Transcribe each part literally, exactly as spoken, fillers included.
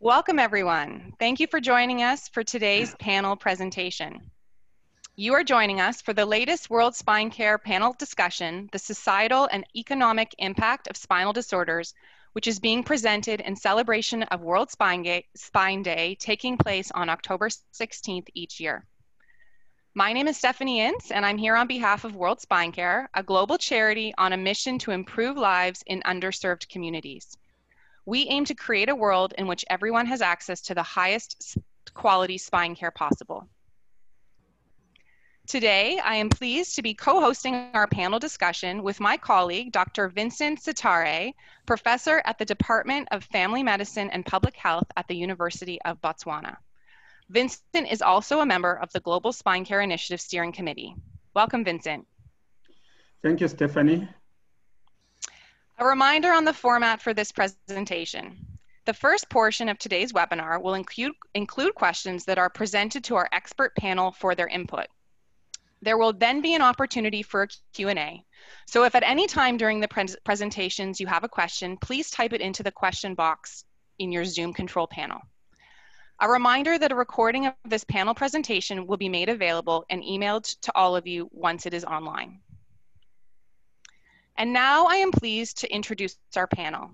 Welcome everyone. Thank you for joining us for today's panel presentation. You are joining us for the latest World Spine Care panel discussion, the societal and economic impact of spinal disorders, which is being presented in celebration of World Spine Day, taking place on October sixteenth each year. My name is Stephanie Ince, and I'm here on behalf of World Spine Care, a global charity on a mission to improve lives in underserved communities. We aim to create a world in which everyone has access to the highest quality spine care possible. Today, I am pleased to be co-hosting our panel discussion with my colleague, Doctor Vincent Sitare, professor at the Department of Family Medicine and Public Health at the University of Botswana. Vincent is also a member of the Global Spine Care Initiative Steering Committee. Welcome, Vincent. Thank you, Stephanie. A reminder on the format for this presentation. The first portion of today's webinar will include, include questions that are presented to our expert panel for their input. There will then be an opportunity for a Q and A. So if at any time during the pre- presentations you have a question, please type it into the question box in your Zoom control panel. A reminder that a recording of this panel presentation will be made available and emailed to all of you once it is online. And now I am pleased to introduce our panel.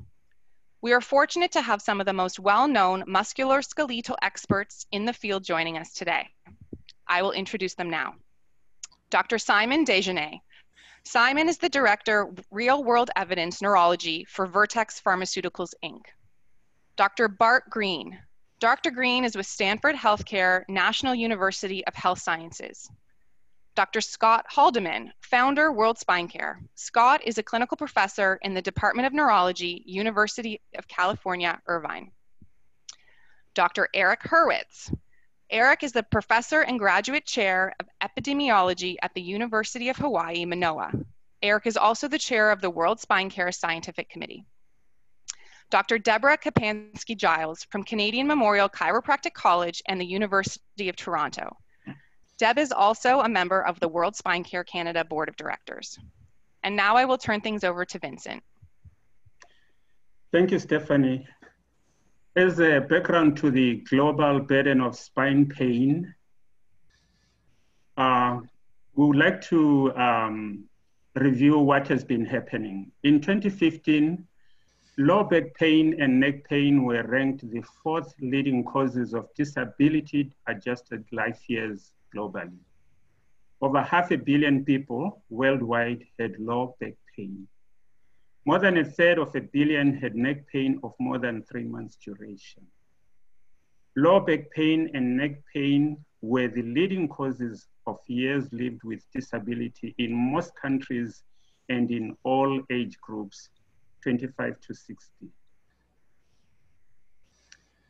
We are fortunate to have some of the most well-known musculoskeletal experts in the field joining us today. I will introduce them now. Doctor Simon Degenais. Simon is the Director, Real-World Evidence Neurology for Vertex Pharmaceuticals Incorporated. Doctor Bart Green. Doctor Green is with Stanford Healthcare National University of Health Sciences. Doctor Scott Haldeman, founder, World Spine Care. Scott is a clinical professor in the Department of Neurology, University of California, Irvine. Doctor Eric Hurwitz. Eric is the professor and graduate chair of epidemiology at the University of Hawaii, Manoa. Eric is also the chair of the World Spine Care Scientific Committee. Doctor Deborah Kopansky-Giles from Canadian Memorial Chiropractic College and the University of Toronto. Deb is also a member of the World Spine Care Canada Board of Directors. And now I will turn things over to Vincent. Thank you, Stephanie. As a background to the global burden of spine pain, uh, we would like to um, review what has been happening. In twenty fifteen, low back pain and neck pain were ranked the fourth leading causes of disability-adjusted life years globally. Over half a billion people worldwide had low back pain. More than a third of a billion had neck pain of more than three months duration. Low back pain and neck pain were the leading causes of years lived with disability in most countries and in all age groups, twenty-five to sixty.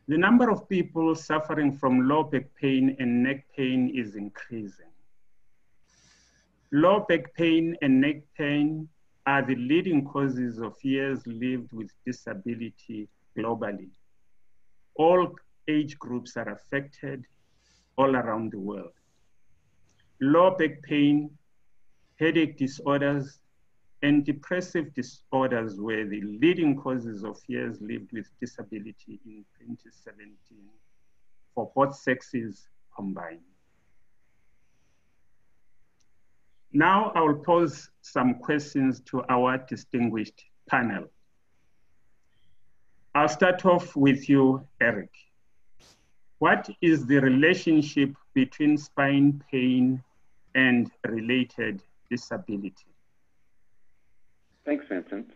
The number of people suffering from low back pain and neck pain is increasing. Low back pain and neck pain are the leading causes of years lived with disability globally. All age groups are affected all around the world. Low back pain, headache disorders, and depressive disorders were the leading causes of years lived with disability in twenty seventeen for both sexes combined. Now I will pose some questions to our distinguished panel. I'll start off with you, Eric. What is the relationship between spine pain and related disability? Thanks, Vincent.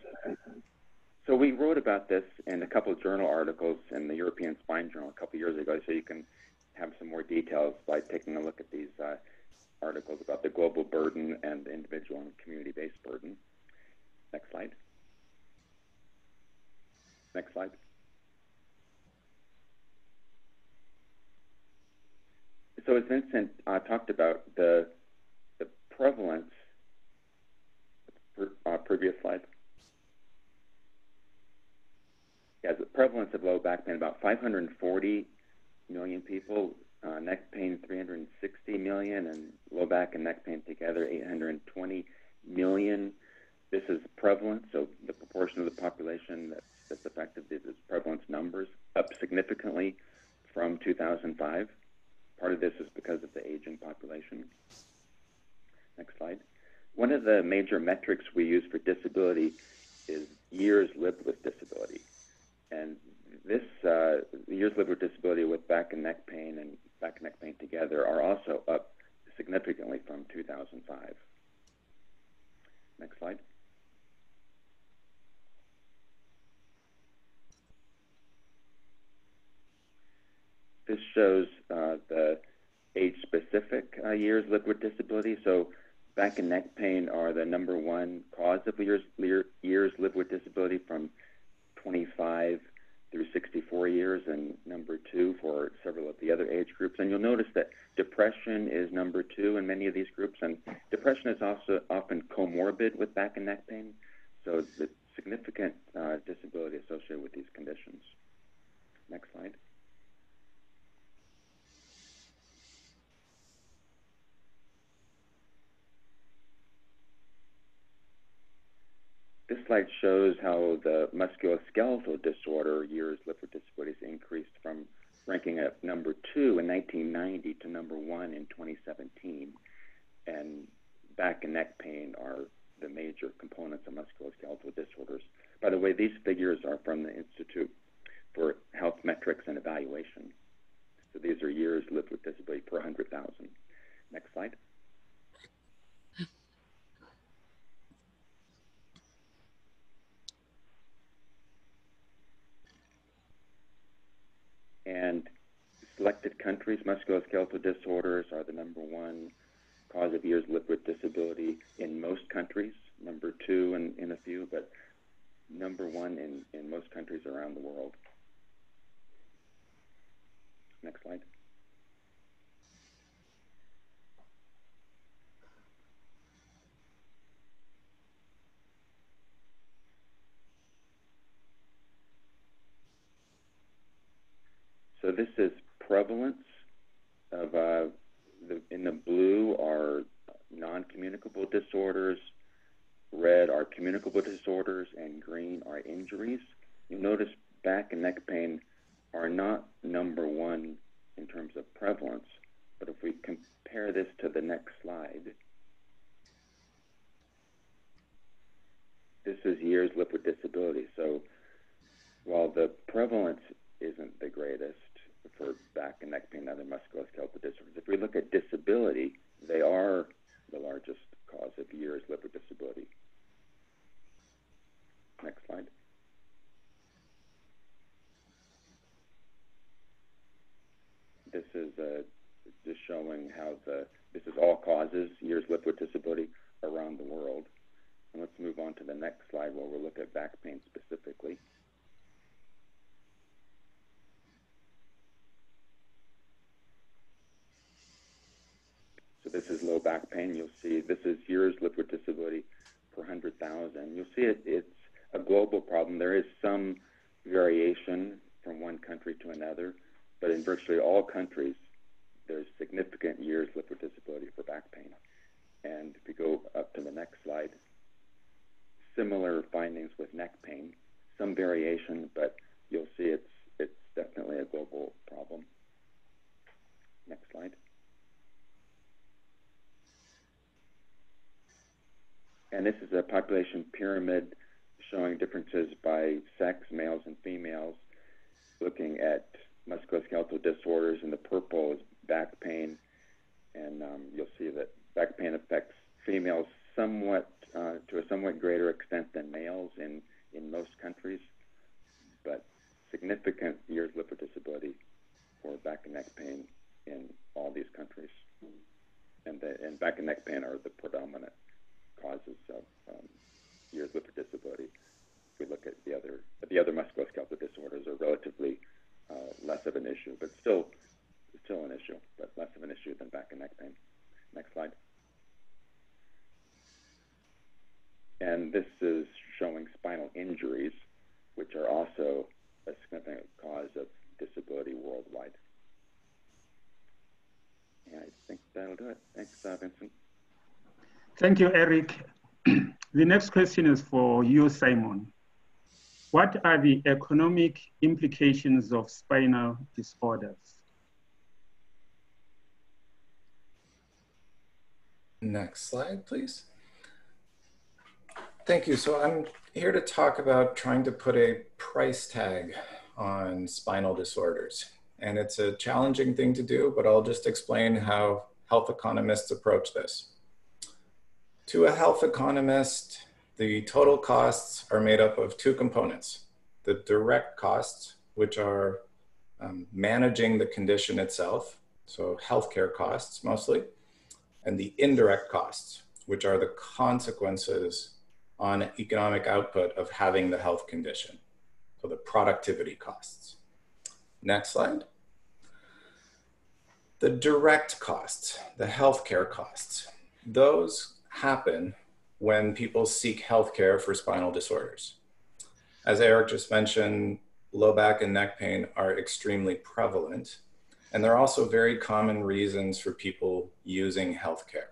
So we wrote about this in a couple of journal articles in the European Spine Journal a couple of years ago, so you can have some more details by taking a look at these uh, articles about the global burden and individual and community-based burden. Next slide. Next slide. So as Vincent uh, talked about, the, the prevalence Uh, previous slide. Yeah, the prevalence of low back pain, about five hundred forty million people, uh, neck pain three hundred sixty million, and low back and neck pain together eight hundred twenty million. This is prevalence, so the proportion of the population that's, that's affected, these prevalence numbers. up significantly from two thousand five. Part of this is because of the aging population. Next slide. One of the major metrics we use for disability is years lived with disability. And this, uh, years lived with disability with back and neck pain and back and neck pain together are also up significantly from two thousand five. Next slide. This shows uh, the age-specific uh, years lived with disability. So back and neck pain are the number one cause of years, years lived with disability from twenty-five through sixty-four years, and number two for several of the other age groups. And you'll notice that depression is number two in many of these groups, and depression is also often comorbid with back and neck pain. So it's a significant uh, disability associated with these conditions. Next slide. This slide shows how the musculoskeletal disorder years lived with disabilities increased from ranking at number two in nineteen ninety to number one in twenty seventeen. And back and neck pain are the major components of musculoskeletal disorders. By the way, these figures are from the Institute for Health Metrics and Evaluation. So these are years lived with disability per one hundred thousand. Next slide. And selected countries, musculoskeletal disorders are the number one cause of years lived with disability in most countries, number two in, in a few, but number one in, in most countries around the world. Next slide. So this is prevalence of uh, the, in the blue are non-communicable disorders, red are communicable disorders, and green are injuries. You'll notice back and neck pain are not number one in terms of prevalence, but if we compare this to the next slide, this is years lived with disability. So while the prevalence isn't the greatest for back and neck pain and other musculoskeletal disorders, if we look at disability, they are the largest cause of years lived with disability. Next slide. This is uh, just showing how the, this is all causes, years lived with disability around the world. And let's move on to the next slide where we'll look at back pain specifically. This is low back pain. You'll see this is years lived with disability per one hundred thousand. You'll see it, it's a global problem. There is some variation from one country to another, but in virtually all countries, there's significant years lived with disability for back pain. And if we go up to the next slide, similar findings with neck pain, some variation, but you'll see it's, it's definitely a global problem. Next slide. And this is a population pyramid showing differences by sex, males and females, looking at musculoskeletal disorders, and the purple is back pain. And um, you'll see that back pain affects females somewhat, uh, to a somewhat greater extent than males in, in most countries, but significant years lived with disability for back and neck pain in all these countries. And, the, and back and neck pain are the predominant causes of um, years lived with disability. If we look at the other, the other musculoskeletal disorders are relatively uh, less of an issue, but still, still an issue, but less of an issue than back and neck pain. Next slide. And this is showing spinal injuries, which are also a significant cause of disability worldwide. And I think that'll do it. Thanks, uh, Vincent. Thank you, Eric. The next question is for you, Simon. What are the economic implications of spinal disorders? Next slide, please. Thank you. So I'm here to talk about trying to put a price tag on spinal disorders. And it's a challenging thing to do, but I'll just explain how health economists approach this. To a health economist, the total costs are made up of two components. The direct costs, which are um, managing the condition itself, so healthcare costs mostly, and the indirect costs, which are the consequences on economic output of having the health condition, so the productivity costs. Next slide. The direct costs, the healthcare costs, those happen when people seek healthcare for spinal disorders. As Eric just mentioned, low back and neck pain are extremely prevalent, and they're also very common reasons for people using healthcare.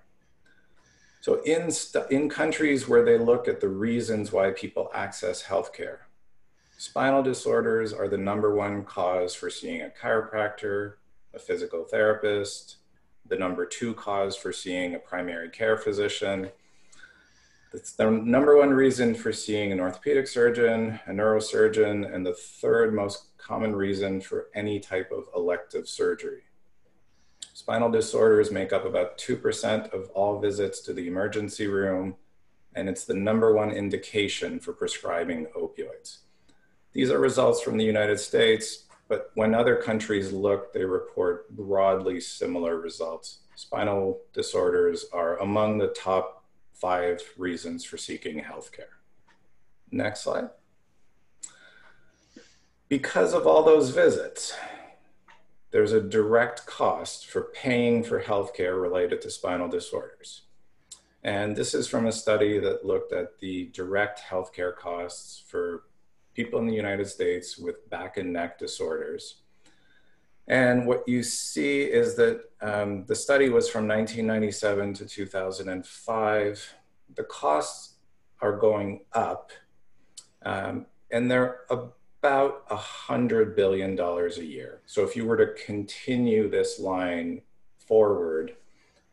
So in, in countries where they look at the reasons why people access healthcare, spinal disorders are the number one cause for seeing a chiropractor, a physical therapist, the number two cause for seeing a primary care physician. It's the number one reason for seeing an orthopedic surgeon, a neurosurgeon, and the third most common reason for any type of elective surgery. Spinal disorders make up about two percent of all visits to the emergency room, and it's the number one indication for prescribing opioids. These are results from the United States, but when other countries look, they report broadly similar results. Spinal disorders are among the top five reasons for seeking healthcare. Next slide. Because of all those visits, there's a direct cost for paying for healthcare related to spinal disorders. And this is from a study that looked at the direct healthcare costs for people in the United States with back and neck disorders. And what you see is that um, the study was from nineteen ninety-seven to two thousand five. The costs are going up, um, and they're about one hundred billion dollars a year. So if you were to continue this line forward,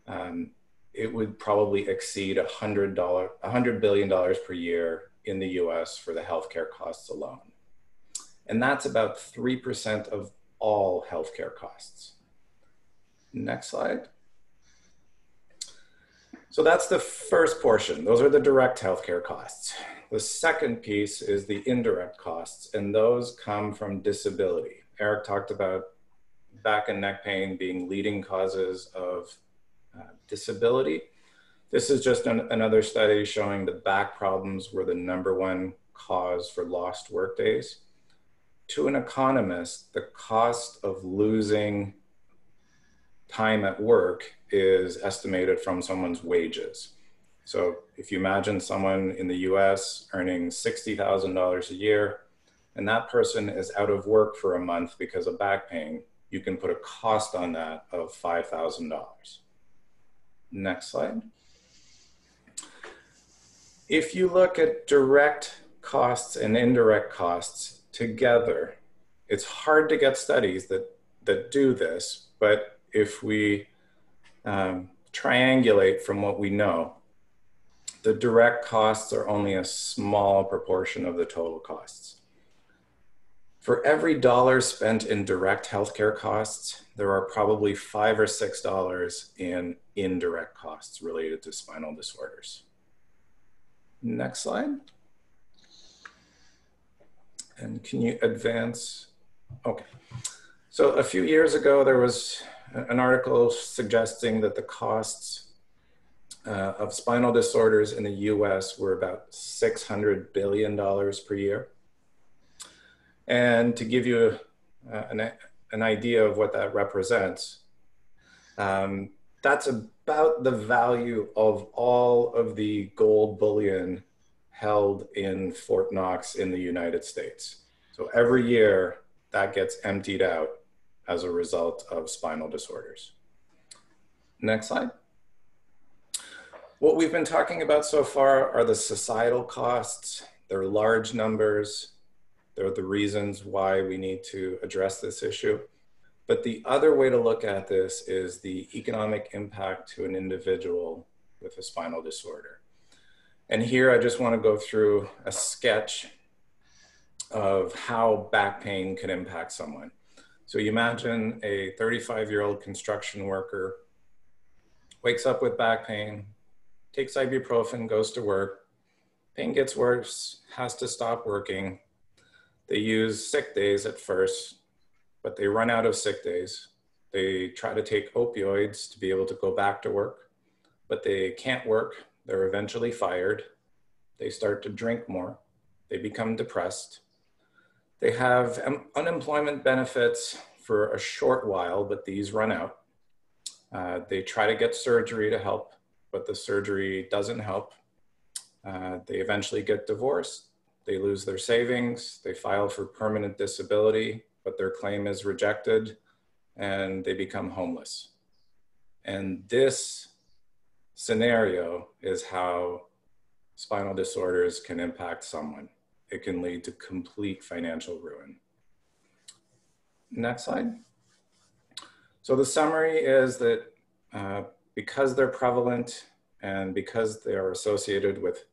um, it would probably exceed one hundred billion dollars per year in the U S for the healthcare costs alone. And that's about three percent of all healthcare costs. Next slide. So that's the first portion. Those are the direct healthcare costs. The second piece is the indirect costs, and those come from disability. Eric talked about back and neck pain being leading causes of uh, disability. This is just an, another study showing the back problems were the number one cause for lost workdays. To an economist, the cost of losing time at work is estimated from someone's wages. So if you imagine someone in the U S earning sixty thousand dollars a year, and that person is out of work for a month because of back pain, you can put a cost on that of five thousand dollars. Next slide. If you look at direct costs and indirect costs together, it's hard to get studies that, that do this, but if we um, triangulate from what we know, the direct costs are only a small proportion of the total costs. For every dollar spent in direct healthcare costs, there are probably five or six dollars in indirect costs related to spinal disorders. Next slide. And can you advance? Okay. So a few years ago, there was an article suggesting that the costs uh, of spinal disorders in the U S were about six hundred billion dollars per year. And to give you a, uh, an, an idea of what that represents, um, that's about the value of all of the gold bullion held in Fort Knox in the United States. So every year that gets emptied out as a result of spinal disorders. Next slide. What we've been talking about so far are the societal costs. They're large numbers. They're the reasons why we need to address this issue. But the other way to look at this is the economic impact to an individual with a spinal disorder. And here I just want to go through a sketch of how back pain can impact someone. So you imagine a thirty-five-year-old construction worker wakes up with back pain, takes ibuprofen, goes to work, pain gets worse, has to stop working. They use sick days at first, but they run out of sick days. They try to take opioids to be able to go back to work, but they can't work. They're eventually fired. They start to drink more. They become depressed. They have um, unemployment benefits for a short while, but these run out. Uh, they try to get surgery to help, but the surgery doesn't help. Uh, they eventually get divorced. They lose their savings. They file for permanent disability, but their claim is rejected, and they become homeless. And this scenario is how spinal disorders can impact someone. It can lead to complete financial ruin. Next slide. So the summary is that uh, because they're prevalent and because they are associated with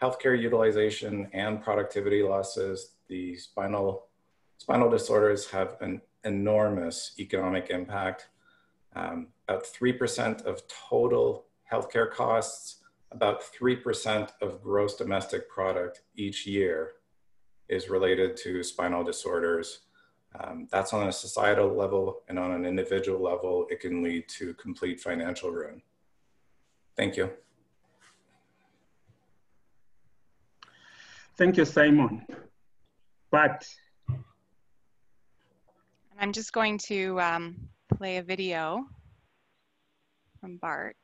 healthcare utilization and productivity losses, the spinal, spinal disorders have an enormous economic impact. Um, about three percent of total healthcare costs, about three percent of gross domestic product each year is related to spinal disorders. Um, that's on a societal level, and on an individual level, it can lead to complete financial ruin. Thank you. Thank you, Simon. But and I'm just going to um, play a video from Bart.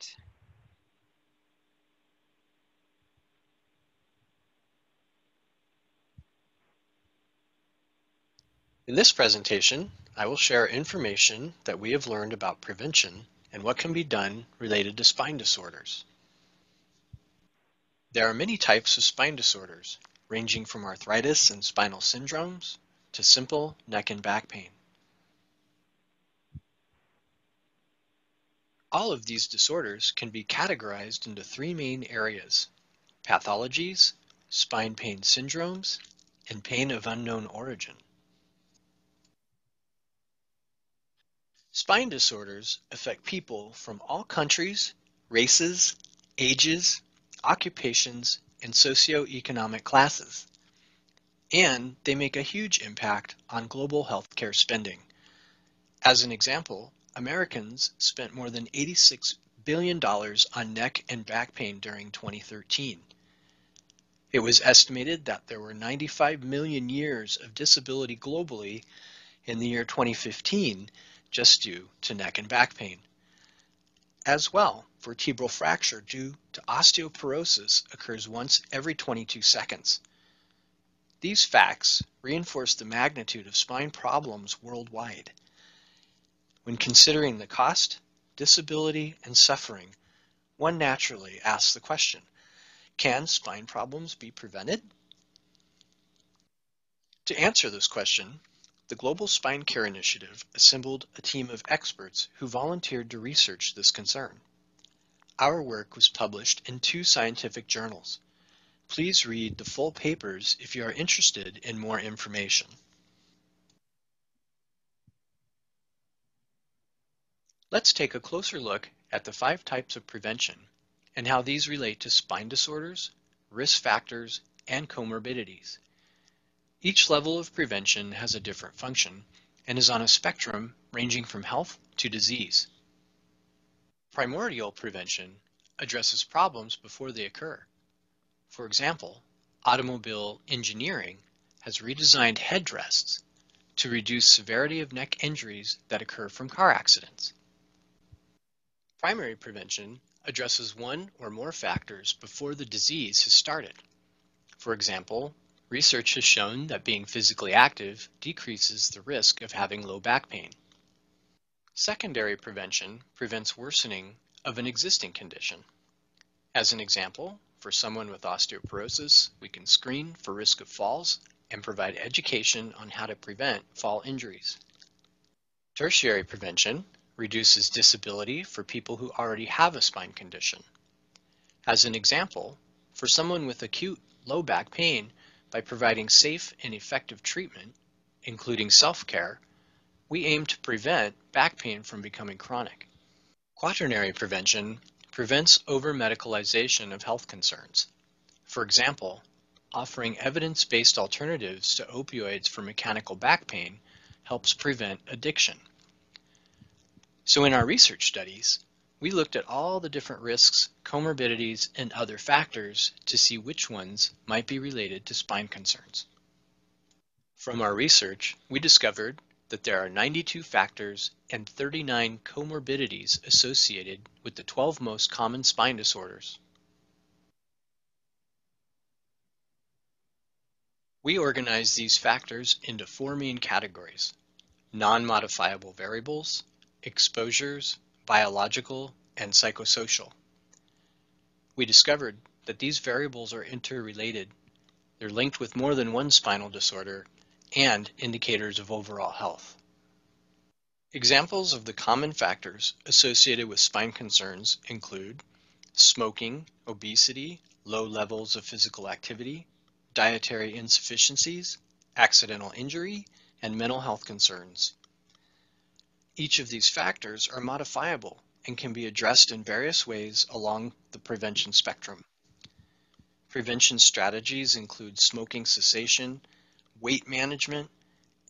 In this presentation, I will share information that we have learned about prevention and what can be done related to spine disorders. There are many types of spine disorders, ranging from arthritis and spinal syndromes to simple neck and back pain. All of these disorders can be categorized into three main areas: pathologies, spine pain syndromes, and pain of unknown origin. Spine disorders affect people from all countries, races, ages, occupations, and socioeconomic classes, and they make a huge impact on global healthcare spending. As an example, Americans spent more than eighty-six billion dollars on neck and back pain during twenty thirteen. It was estimated that there were ninety-five million years of disability globally in the year twenty fifteen, just due to neck and back pain. As well, vertebral fracture due to osteoporosis occurs once every twenty-two seconds. These facts reinforce the magnitude of spine problems worldwide. When considering the cost, disability, and suffering, one naturally asks the question, can spine problems be prevented? To answer this question, the Global Spine Care Initiative assembled a team of experts who volunteered to research this concern. Our work was published in two scientific journals. Please read the full papers if you are interested in more information. Let's take a closer look at the five types of prevention and how these relate to spine disorders, risk factors, and comorbidities. Each level of prevention has a different function and is on a spectrum ranging from health to disease. Primordial prevention addresses problems before they occur. For example, automobile engineering has redesigned headrests to reduce severity of neck injuries that occur from car accidents. Primary prevention addresses one or more factors before the disease has started. For example, research has shown that being physically active decreases the risk of having low back pain. Secondary prevention prevents worsening of an existing condition. As an example, for someone with osteoporosis, we can screen for risk of falls and provide education on how to prevent fall injuries. Tertiary prevention reduces disability for people who already have a spine condition. As an example, for someone with acute low back pain, by providing safe and effective treatment, including self-care, we aim to prevent back pain from becoming chronic. Quaternary prevention prevents over-medicalization of health concerns. For example, offering evidence-based alternatives to opioids for mechanical back pain helps prevent addiction. So in our research studies, we looked at all the different risks, comorbidities, and other factors to see which ones might be related to spine concerns. From our research, we discovered that there are ninety-two factors and thirty-nine comorbidities associated with the twelve most common spine disorders. We organize these factors into four main categories: non-modifiable variables, exposures, biological, and psychosocial. We discovered that these variables are interrelated. They're linked with more than one spinal disorder and indicators of overall health. Examples of the common factors associated with spine concerns include smoking, obesity, low levels of physical activity, dietary insufficiencies, accidental injury, and mental health concerns. Each of these factors are modifiable and can be addressed in various ways along the prevention spectrum. Prevention strategies include smoking cessation, weight management,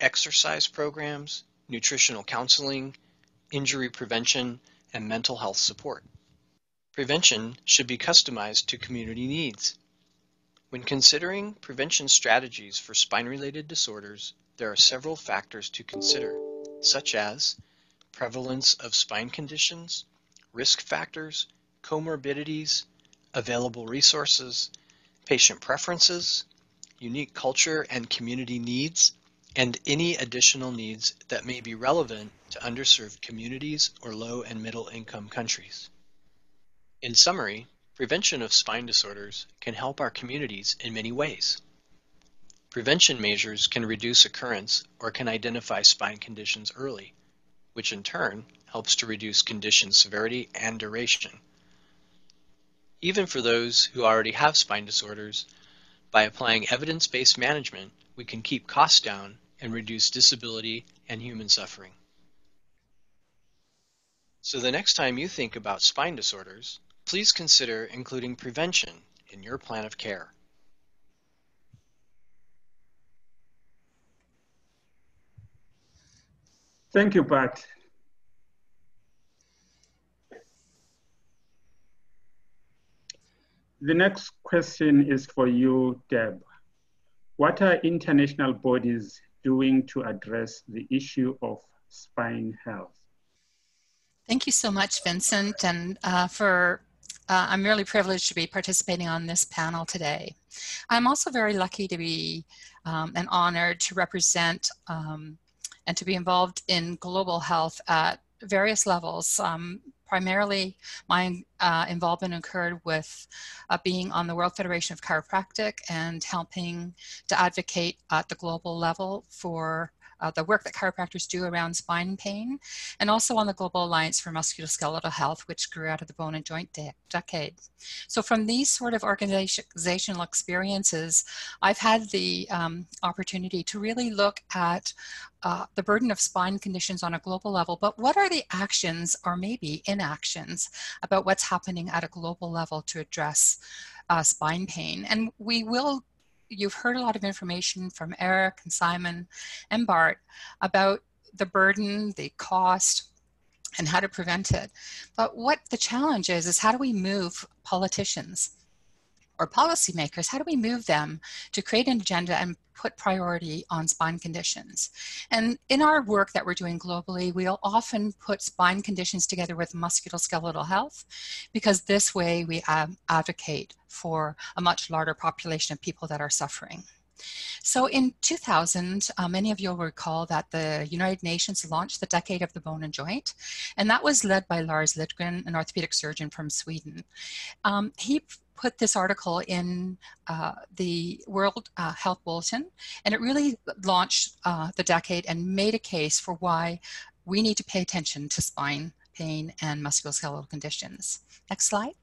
exercise programs, nutritional counseling, injury prevention, and mental health support. Prevention should be customized to community needs. When considering prevention strategies for spine-related disorders, there are several factors to consider, such as prevalence of spine conditions, risk factors, comorbidities, available resources, patient preferences, unique culture and community needs, and any additional needs that may be relevant to underserved communities or low and middle income countries. In summary, prevention of spine disorders can help our communities in many ways. Prevention measures can reduce occurrence or can identify spine conditions early, which in turn helps to reduce condition severity and duration. Even for those who already have spine disorders, by applying evidence-based management, we can keep costs down and reduce disability and human suffering. So the next time you think about spine disorders, please consider including prevention in your plan of care. Thank you, Bart. The next question is for you, Deb. What are international bodies doing to address the issue of spine health? Thank you so much, Vincent, and uh, for uh, I'm really privileged to be participating on this panel today. I'm also very lucky to be um, and honored to represent um, and to be involved in global health at various levels. Um, primarily, my uh, involvement occurred with uh, being on the World Federation of Chiropractic and helping to advocate at the global level for uh, the work that chiropractors do around spine pain, and also on the Global Alliance for Musculoskeletal Health, which grew out of the Bone and Joint de Decade. So from these sort of organizational experiences, I've had the um, opportunity to really look at Uh, the burden of spine conditions on a global level, but what are the actions or maybe inactions about what's happening at a global level to address uh, spine pain? And we will, you've heard a lot of information from Eric and Simon and Bart about the burden, the cost, and how to prevent it. But what the challenge is, is how do we move politicians or policymakers, how do we move them to create an agenda and put priority on spine conditions? And in our work that we're doing globally, we'll often put spine conditions together with musculoskeletal health, because this way we um, advocate for a much larger population of people that are suffering. So in two thousand, uh, many of you will recall that the United Nations launched the Decade of the Bone and Joint, and that was led by Lars Lidgren, an orthopedic surgeon from Sweden. Um, he put this article in uh, the World uh, Health Bulletin, and it really launched uh, the decade and made a case for why we need to pay attention to spine pain and musculoskeletal conditions. Next slide.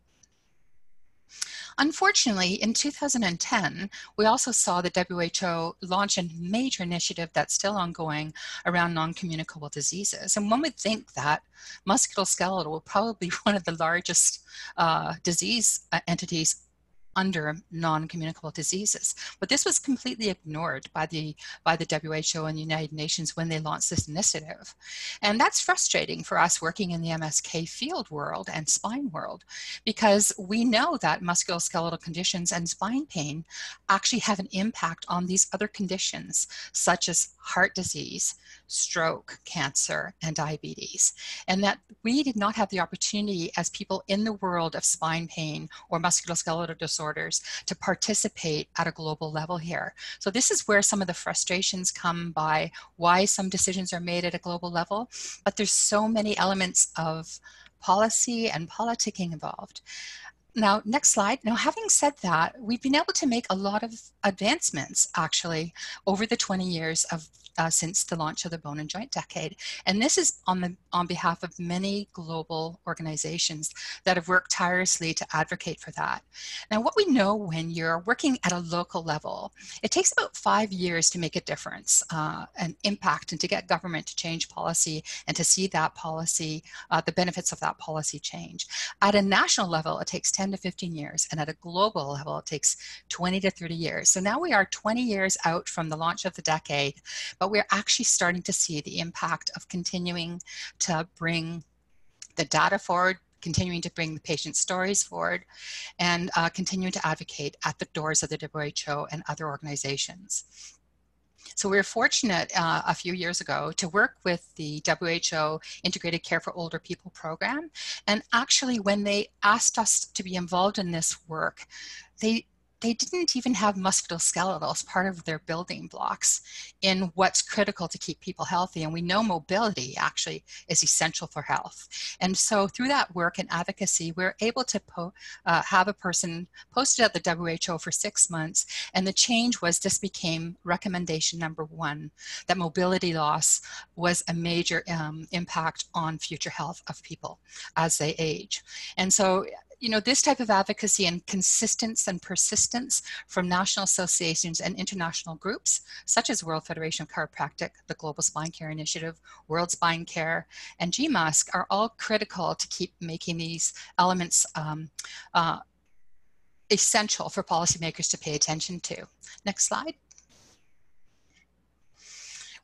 Unfortunately, in two thousand ten, we also saw the W H O launch a major initiative that's still ongoing around non-communicable diseases. And one would think that musculoskeletal will probably be one of the largest uh, disease entities under non-communicable diseases. But this was completely ignored by the, by the W H O and the United Nations when they launched this initiative. And that's frustrating for us working in the M S K field world and spine world, because we know that musculoskeletal conditions and spine pain actually have an impact on these other conditions, such as heart disease, stroke, cancer, and diabetes. And that we did not have the opportunity as people in the world of spine pain or musculoskeletal disorder Orders to participate at a global level here. So this is where some of the frustrations come by why some decisions are made at a global level, but there's so many elements of policy and politicking involved. Now, next slide. Now, having said that, we've been able to make a lot of advancements actually over the twenty years of uh, since the launch of the Bone and Joint Decade. And this is on the on behalf of many global organizations that have worked tirelessly to advocate for that. Now, what we know when you're working at a local level, it takes about five years to make a difference, uh, an impact, and to get government to change policy and to see that policy, uh, the benefits of that policy change. At a national level, it takes ten to fifteen years, and at a global level it takes twenty to thirty years. So now we are twenty years out from the launch of the decade, but we're actually starting to see the impact of continuing to bring the data forward, continuing to bring the patient stories forward, and uh, continuing to advocate at the doors of the W H O and other organizations. So we were fortunate uh, a few years ago to work with the W H O Integrated Care for Older People program. And actually, when they asked us to be involved in this work, they they didn't even have musculoskeletal as part of their building blocks in what's critical to keep people healthy. And we know mobility actually is essential for health. And so through that work and advocacy, we're able to po uh, have a person posted at the W H O for six months. And the change was this became recommendation number one, that mobility loss was a major um, impact on future health of people as they age. And so you know, this type of advocacy and consistency and persistence from national associations and international groups, such as World Federation of Chiropractic, the Global Spine Care Initiative, World Spine Care, and G M U S C, are all critical to keep making these elements um, uh, essential for policymakers to pay attention to. Next slide.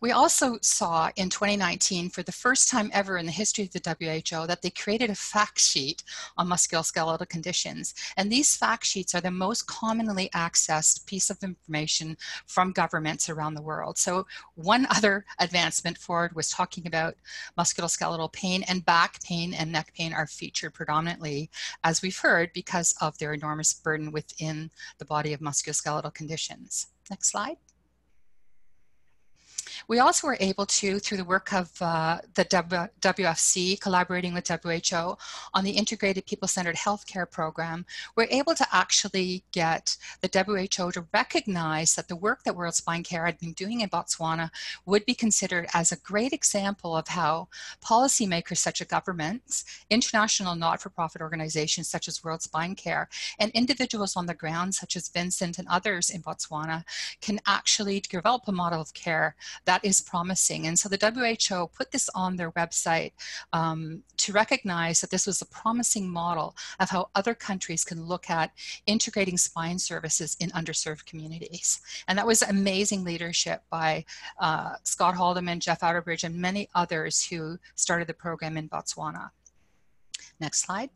We also saw in twenty nineteen, for the first time ever in the history of the W H O, that they created a fact sheet on musculoskeletal conditions. And these fact sheets are the most commonly accessed piece of information from governments around the world. So one other advancement forward was talking about musculoskeletal pain, and back pain and neck pain are featured predominantly, as we've heard, because of their enormous burden within the body of musculoskeletal conditions. Next slide. We also were able to, through the work of uh, the W F C, collaborating with W H O on the Integrated People-Centered Healthcare Program, we're able to actually get the W H O to recognize that the work that World Spine Care had been doing in Botswana would be considered as a great example of how policymakers such as governments, international not-for-profit organizations such as World Spine Care, and individuals on the ground such as Vincent and others in Botswana can actually develop a model of care that is promising. And so the W H O put this on their website um, to recognize that this was a promising model of how other countries can look at integrating spine services in underserved communities. And that was amazing leadership by uh, Scott Haldeman, Jeff Outerbridge, and many others who started the program in Botswana. Next slide.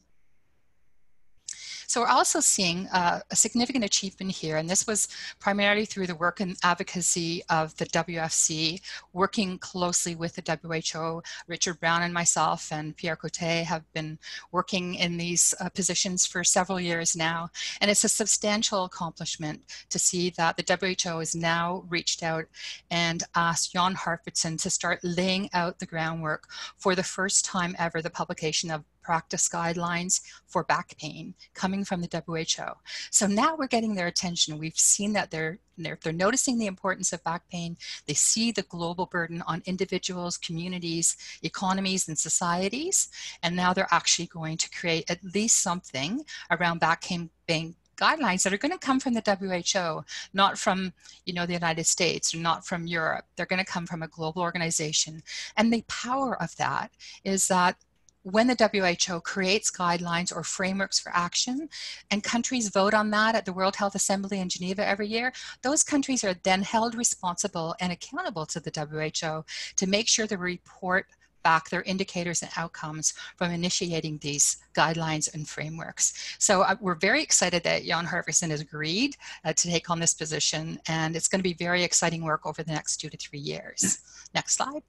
So we're also seeing uh, a significant achievement here, and this was primarily through the work and advocacy of the W F C, working closely with the W H O. Richard Brown and myself and Pierre Cote have been working in these uh, positions for several years now, and it's a substantial accomplishment to see that the W H O has now reached out and asked Jan Harfordson to start laying out the groundwork for the first time ever the publication of practice guidelines for back pain coming from the W H O. So now we're getting their attention. We've seen that they're, they're, they're noticing the importance of back pain. They see the global burden on individuals, communities, economies, and societies. And now they're actually going to create at least something around back pain guidelines that are going to come from the W H O, not from, you know, the United States, or not from Europe. They're going to come from a global organization. And the power of that is that when the W H O creates guidelines or frameworks for action, and countries vote on that at the World Health Assembly in Geneva every year, those countries are then held responsible and accountable to the W H O to make sure they report back their indicators and outcomes from initiating these guidelines and frameworks. So uh, we're very excited that Jan Harfordson has agreed uh, to take on this position, and it's going to be very exciting work over the next two to three years. Next slide.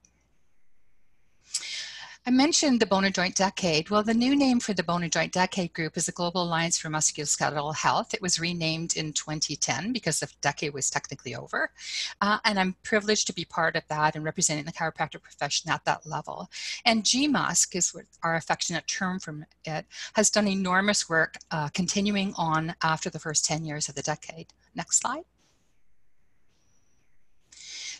I mentioned the Bonner Joint Decade. Well, the new name for the Bonner Joint Decade Group is the Global Alliance for Musculoskeletal Health. It was renamed in twenty ten because the decade was technically over. Uh, and I'm privileged to be part of that and representing the chiropractic profession at that level. And G MUSC is what our affectionate term from it, has done enormous work uh, continuing on after the first ten years of the decade. Next slide.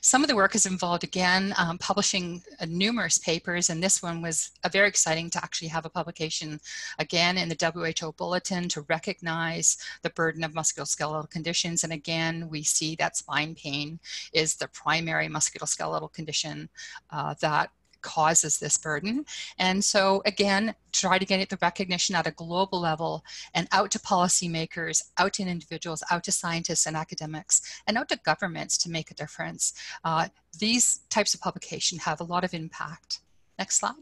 Some of the work has involved, again, um, publishing uh, numerous papers, and this one was uh, very exciting to actually have a publication, again, in the W H O Bulletin to recognize the burden of musculoskeletal conditions. And again, we see that spine pain is the primary musculoskeletal condition uh, that causes this burden. And so again, try to get the recognition at a global level and out to policymakers, out to individuals, out to scientists and academics, and out to governments to make a difference. Uh, these types of publication have a lot of impact. Next slide.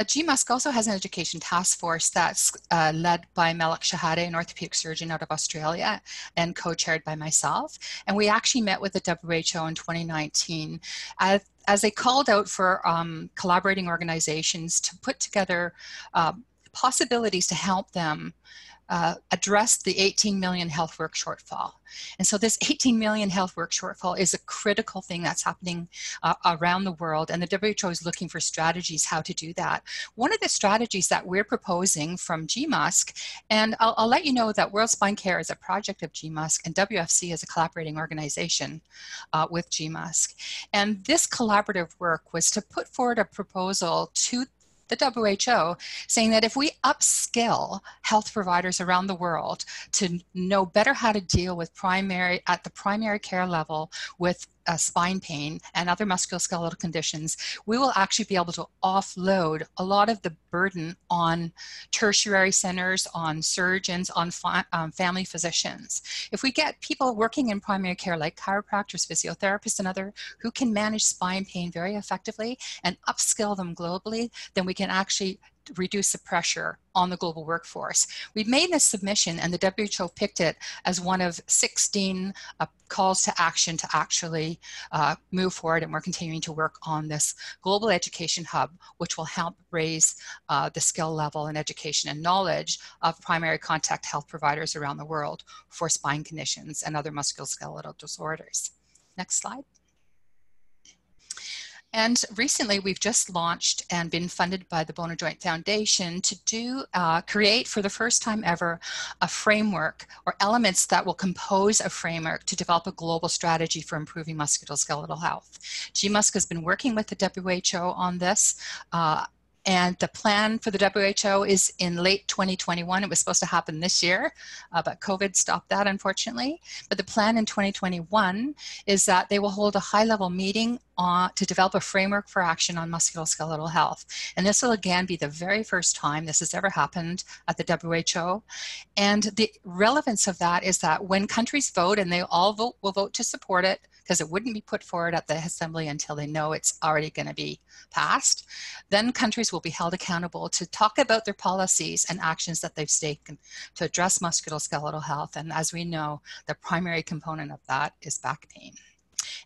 A G MUSC also has an education task force that's uh, led by Malik Shahade, an orthopedic surgeon out of Australia, and co-chaired by myself. And we actually met with the W H O in twenty nineteen as, as they called out for um, collaborating organizations to put together uh, possibilities to help them Uh, address the eighteen million health work shortfall. And so this eighteen million health work shortfall is a critical thing that's happening uh, around the world, and the W H O is looking for strategies how to do that. One of the strategies that we're proposing from G MUSC, and I'll, I'll let you know that World Spine Care is a project of G MUSC and W F C is a collaborating organization uh, with G MUSC. And this collaborative work was to put forward a proposal to the W H O saying that if we upskill health providers around the world to know better how to deal with primary, at the primary care level with Uh, spine pain and other musculoskeletal conditions, we will actually be able to offload a lot of the burden on tertiary centers, on surgeons, on fi um, family physicians. If we get people working in primary care like chiropractors, physiotherapists, and other who can manage spine pain very effectively and upskill them globally, then we can actually reduce the pressure on the global workforce. We've made this submission, and the W H O picked it as one of sixteen uh, calls to action to actually uh, move forward, and we're continuing to work on this global education hub, which will help raise uh, the skill level in education and knowledge of primary contact health providers around the world for spine conditions and other musculoskeletal disorders. Next slide. And recently, we've just launched and been funded by the Bonner Joint Foundation to do, uh, create for the first time ever, a framework or elements that will compose a framework to develop a global strategy for improving musculoskeletal health. G MUSC has been working with the W H O on this. Uh, And the plan for the W H O is in late twenty twenty-one. It was supposed to happen this year, uh, but COVID stopped that, unfortunately. But the plan in twenty twenty-one is that they will hold a high-level meeting on, to develop a framework for action on musculoskeletal health. And this will, again, be the very first time this has ever happened at the W H O. And the relevance of that is that when countries vote, and they all vote, will vote to support it, because it wouldn't be put forward at the assembly until they know it's already going to be passed, then countries will be held accountable to talk about their policies and actions that they've taken to address musculoskeletal health. And as we know, the primary component of that is back pain.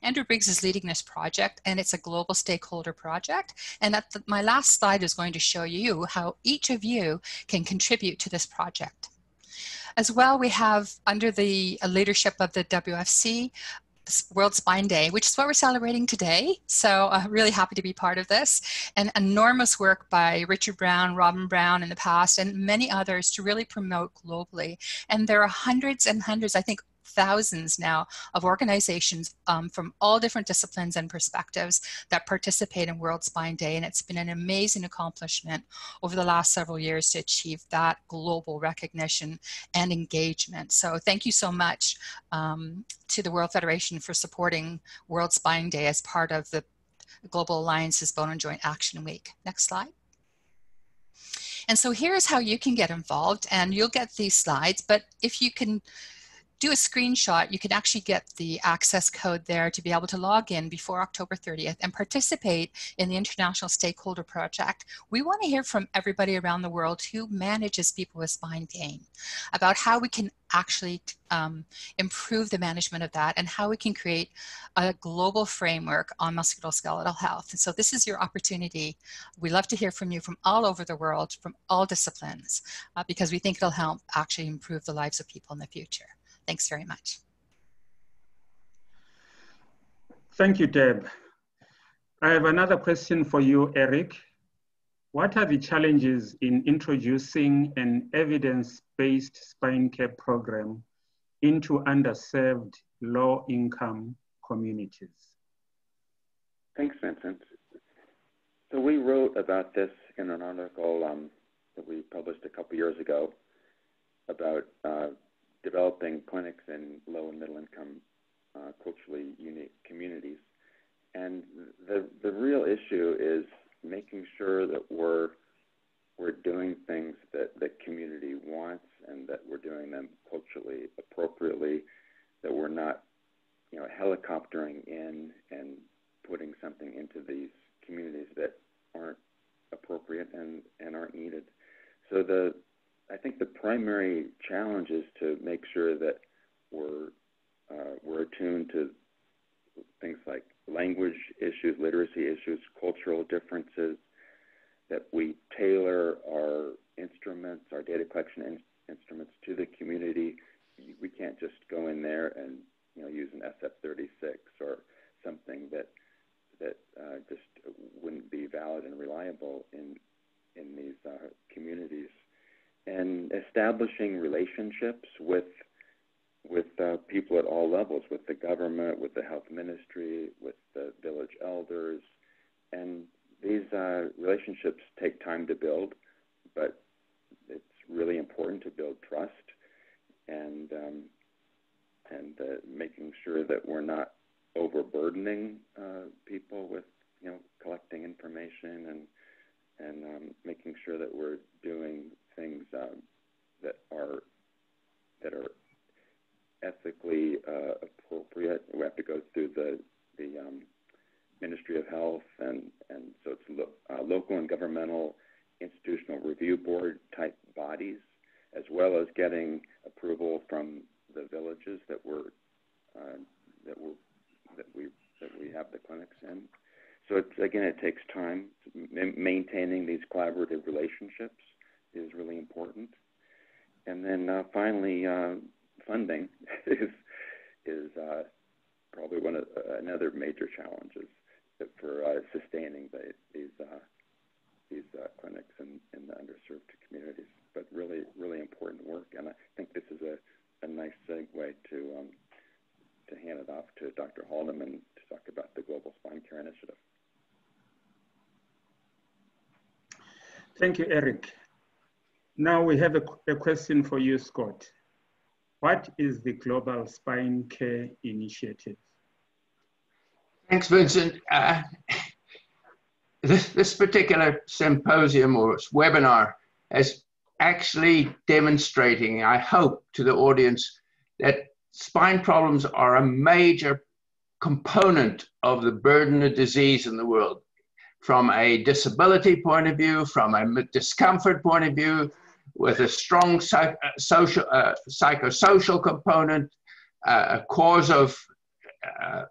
Andrew Briggs is leading this project, and it's a global stakeholder project. And at the, my last slide is going to show you how each of you can contribute to this project. As well, we have, under the leadership of the W F C, World Spine Day, which is what we're celebrating today. So I'm uh, really happy to be part of this, and enormous work by Richard Brown, Robin Brown in the past, and many others to really promote globally. And there are hundreds and hundreds, I think thousands now, of organizations um, from all different disciplines and perspectives that participate in World Spine Day. And it's been an amazing accomplishment over the last several years to achieve that global recognition and engagement. So thank you so much um, to the World Federation for supporting World Spine Day as part of the Global Alliance's Bone and Joint Action Week. Next slide. And so here's how you can get involved, and you'll get these slides, but if you can do a screenshot, you can actually get the access code there to be able to log in before October thirtieth and participate in the International Stakeholder Project. We want to hear from everybody around the world who manages people with spine pain about how we can actually um, improve the management of that, and how we can create a global framework on musculoskeletal health. And so this is your opportunity. We love to hear from you from all over the world, from all disciplines, uh, because we think it'll help actually improve the lives of people in the future. Thanks very much. Thank you, Deb. I have another question for you, Eric. What are the challenges in introducing an evidence-based spine care program into underserved low-income communities? Thanks, Vincent. So we wrote about this in an article um, that we published a couple years ago about uh, developing clinics in low and middle income uh, culturally unique communities. And the, the real issue is making sure that we're, we're doing things that the community wants, and that we're doing them culturally appropriately, that we're not, you know, helicoptering in and putting something into these communities that aren't appropriate and, and aren't needed. So the I think the primary challenge is to make sure that we're, uh, we're attuned to things like language issues, literacy issues, cultural differences, that we tailor our instruments, our data collection in instruments to the community. We can't just go in there and, you know, use an S F thirty-six or something that, that uh, just wouldn't be valid and reliable in, in these uh, communities. And establishing relationships with with uh, people at all levels, with the government, with the health ministry, with the village elders. And these uh, relationships take time to build, but it's really important to build trust, and, um, and uh, making sure that we're not overburdening uh, people with, you know, collecting information, and and um, making sure that we're doing things um, that are that are ethically uh, appropriate. We have to go through the the um, Ministry of Health, and and so it's lo uh, local and governmental institutional review board type bodies, as well as getting approval from the villages that we're uh, that we that we that we have the clinics in. So it's, again, it takes time. Maintaining these collaborative relationships is really important. And then uh, finally, uh, funding is, is uh, probably one of uh, another major challenges for uh, sustaining the, these, uh, these uh, clinics in, in the underserved communities. But really, really important work. And I think this is a, a nice segue to, um, to hand it off to Doctor Haldeman to talk about the Global Spine Care Initiative. Thank you, Eric. Now we have a, a question for you, Scott. What is the Global Spine Care Initiative? Thanks, Vincent. Uh, this, this particular symposium or webinar is actually demonstrating, I hope, to the audience that spine problems are a major component of the burden of disease in the world. From a disability point of view, from a discomfort point of view, with a strong psych social, uh, psychosocial component, uh, a cause of uh,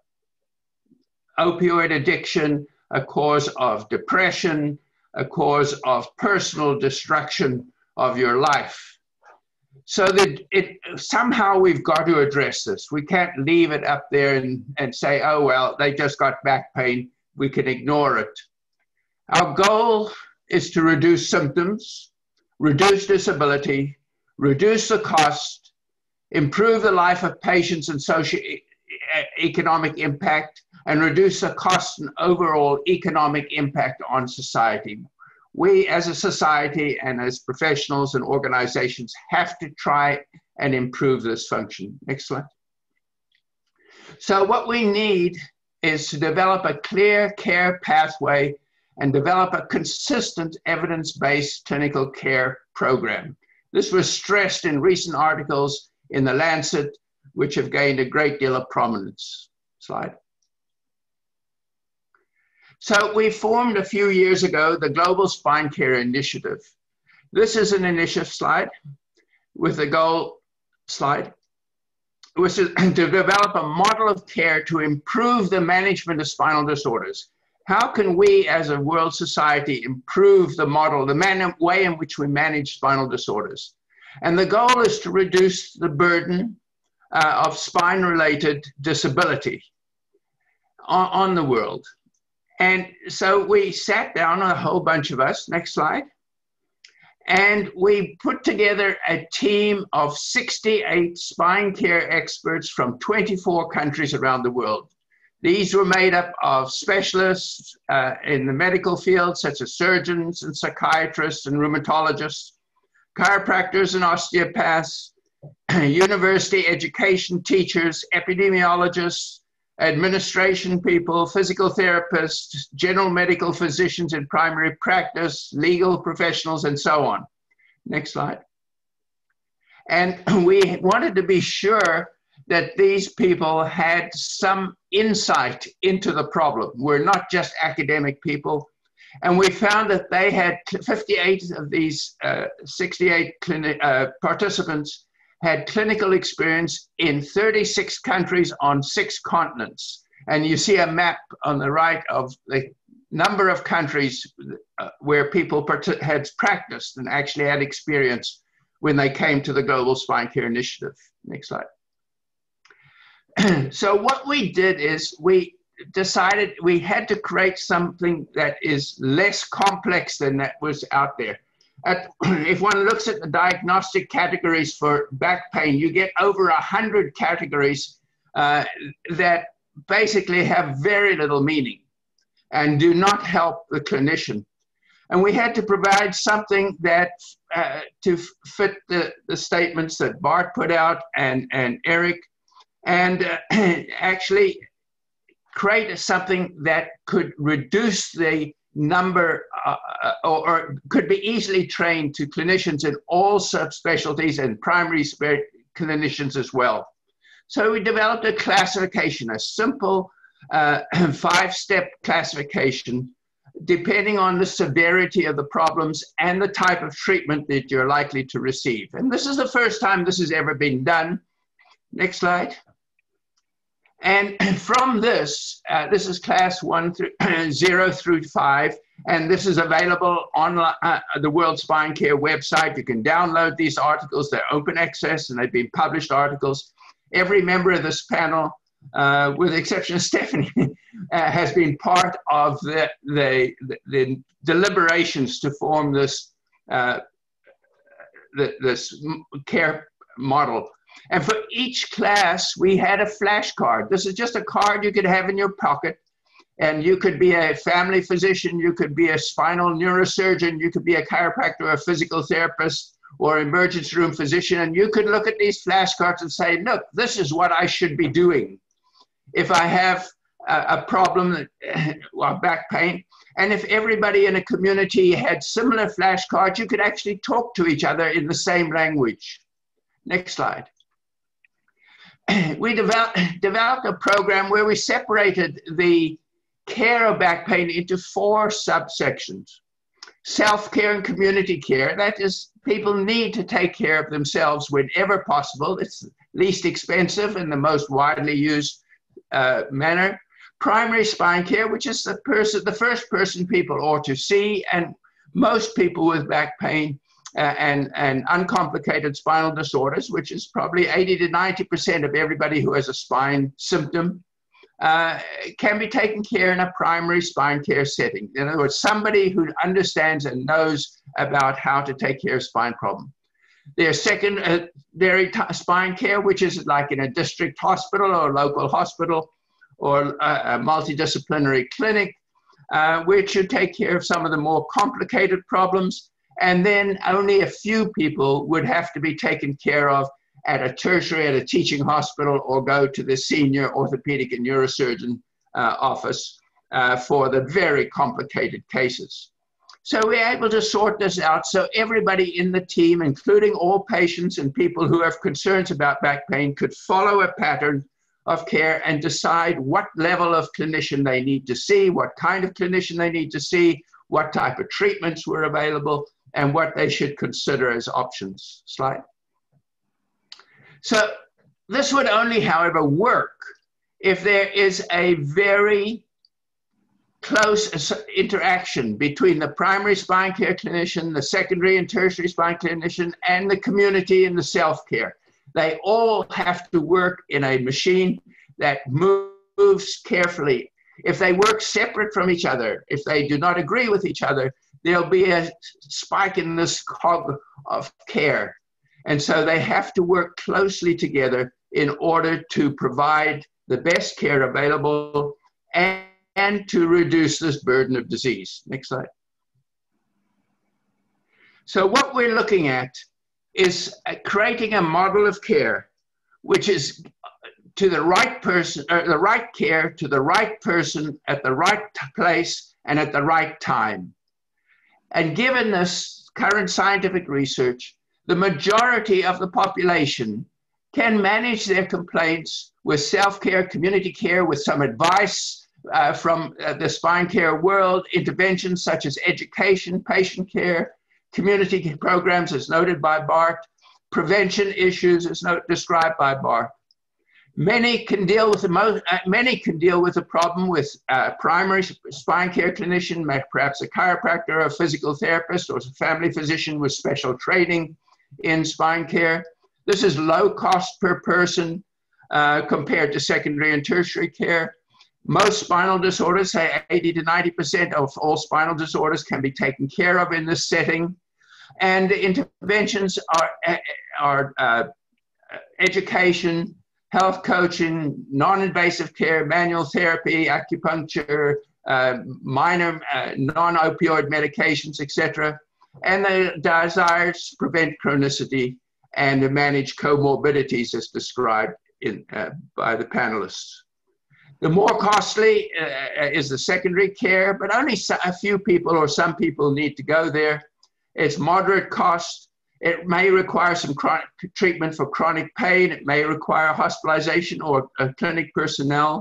opioid addiction, a cause of depression, a cause of personal destruction of your life. So that it, somehow we've got to address this. We can't leave it up there and, and say, oh, well, they just got back pain, we can ignore it. Our goal is to reduce symptoms, reduce disability, reduce the cost, improve the life of patients and socioeconomic impact, and reduce the cost and overall economic impact on society. We as a society and as professionals and organizations have to try and improve this function. Next slide. So what we need is to develop a clear care pathway and develop a consistent evidence-based clinical care program. This was stressed in recent articles in The Lancet, which have gained a great deal of prominence. Slide. So we formed a few years ago the Global Spine Care Initiative. This is an initiative slide with the goal slide, which is to develop a model of care to improve the management of spinal disorders. How can we as a world society improve the model, the man way in which we manage spinal disorders? And the goal is to reduce the burden uh, of spine-related disability on, on the world. And so we sat down, a whole bunch of us, next slide, and we put together a team of sixty-eight spine care experts from twenty-four countries around the world. These were made up of specialists uh, in the medical field, such as surgeons and psychiatrists and rheumatologists, chiropractors and osteopaths, university education teachers, epidemiologists, administration people, physical therapists, general medical physicians in primary practice, legal professionals, and so on. Next slide. And we wanted to be sure that these people had some insight into the problem. We're not just academic people. And we found that they had fifty-eight of these uh, sixty-eight uh, participants had clinical experience in thirty-six countries on six continents. And you see a map on the right of the number of countries uh, where people had practiced and actually had experience when they came to the Global Spine Care Initiative. Next slide. So what we did is we decided we had to create something that is less complex than that was out there. At, if one looks at the diagnostic categories for back pain, you get over one hundred categories uh, that basically have very little meaning and do not help the clinician. And we had to provide something that uh, to fit the, the statements that Bart put out and, and Eric, and uh, actually create something that could reduce the number uh, or, or could be easily trained to clinicians in all subspecialties and primary clinicians as well. So we developed a classification, a simple uh, five-step classification, depending on the severity of the problems and the type of treatment that you're likely to receive. And this is the first time this has ever been done. Next slide. And from this, uh, this is class one through zero through five, and this is available on uh, the World Spine Care website. You can download these articles. They're open access, and they've been published articles. Every member of this panel, uh, with the exception of Stephanie, uh, has been part of the, the, the deliberations to form this, uh, the, this care model. And for each class, we had a flashcard. This is just a card you could have in your pocket. And you could be a family physician, you could be a spinal neurosurgeon, you could be a chiropractor or a physical therapist or emergency room physician. And you could look at these flashcards and say, look, this is what I should be doing if I have a, a problem, well, back pain. And if everybody in a community had similar flashcards, you could actually talk to each other in the same language. Next slide. We developed, developed a program where we separated the care of back pain into four subsections. Self-care and community care, that is, people need to take care of themselves whenever possible. It's the least expensive and the most widely used uh, manner. Primary spine care, which is the, person, the first person people ought to see, and most people with back pain and, and uncomplicated spinal disorders, which is probably eighty to ninety percent of everybody who has a spine symptom, uh, can be taken care in a primary spine care setting. In other words, somebody who understands and knows about how to take care of spine problems. There's secondary uh, spine care, which is like in a district hospital or a local hospital or a, a multidisciplinary clinic, uh, which should take care of some of the more complicated problems. And then only a few people would have to be taken care of at a tertiary, at a teaching hospital, or go to the senior orthopedic and neurosurgeon uh, office uh, for the very complicated cases. So we're able to sort this out so everybody in the team, including all patients and people who have concerns about back pain, could follow a pattern of care and decide what level of clinician they need to see, what kind of clinician they need to see, what type of treatments were available, and what they should consider as options. Slide. So this would only, however, work if there is a very close interaction between the primary spine care clinician, the secondary and tertiary spine clinician, and the community and the self-care. They all have to work in a machine that moves carefully. If they work separate from each other, if they do not agree with each other, there'll be a spike in this cog of care. And so they have to work closely together in order to provide the best care available and and to reduce this burden of disease. Next slide. So what we're looking at is creating a model of care which is to the right person, or the right care to the right person at the right place and at the right time. And given this current scientific research, the majority of the population can manage their complaints with self-care, community care, with some advice Uh, from uh, the spine care world, interventions such as education, patient care, community programs as noted by Bart, prevention issues as not described by Bart. Many can deal with the most, uh, many can deal with the problem with a primary spine care clinician, perhaps a chiropractor, a physical therapist, or a family physician with special training in spine care. This is low cost per person uh, compared to secondary and tertiary care. Most spinal disorders, say eighty to ninety percent of all spinal disorders, can be taken care of in this setting. And interventions are, are uh, education, health coaching, non-invasive care, manual therapy, acupuncture, uh, minor uh, non-opioid medications, et cetera. And the desires to prevent chronicity and to manage comorbidities as described in, uh, by the panelists. The more costly uh, is the secondary care, but only a few people or some people need to go there. It's moderate cost. It may require some chronic treatment for chronic pain. It may require hospitalization or uh, clinic personnel.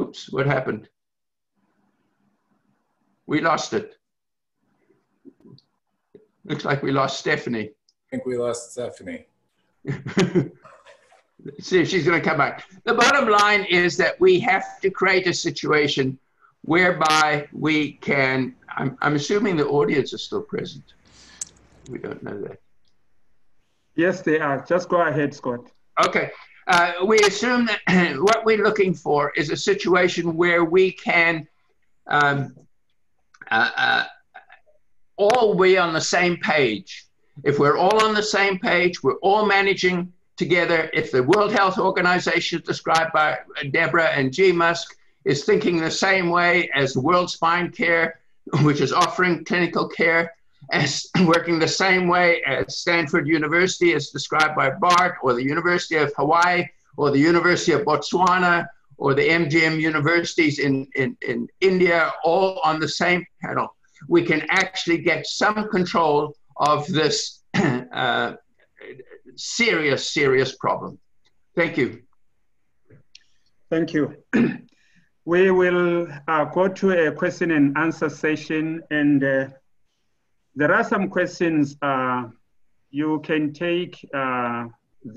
Oops, what happened? We lost it. Looks like we lost Stephanie. I think we lost Stephanie. See if she's going to come back. The bottom line is that we have to create a situation whereby we can, I'm, I'm assuming the audience is still present. We don't know that. Yes, they are. Just go ahead, Scott. Okay. Uh, we assume that what we're looking for is a situation where we can um, uh, uh, all be on the same page. If we're all on the same page, we're all managing together. If the World Health Organization, described by Deborah and G. Musk, is thinking the same way as World Spine Care, which is offering clinical care, as working the same way as Stanford University, as described by Bart, or the University of Hawaii, or the University of Botswana, or the M G M universities in, in, in India, all on the same panel, we can actually get some control of this uh, serious, serious problem. Thank you. Thank you. We will uh, go to a question and answer session, and uh, there are some questions. Uh, you can take uh,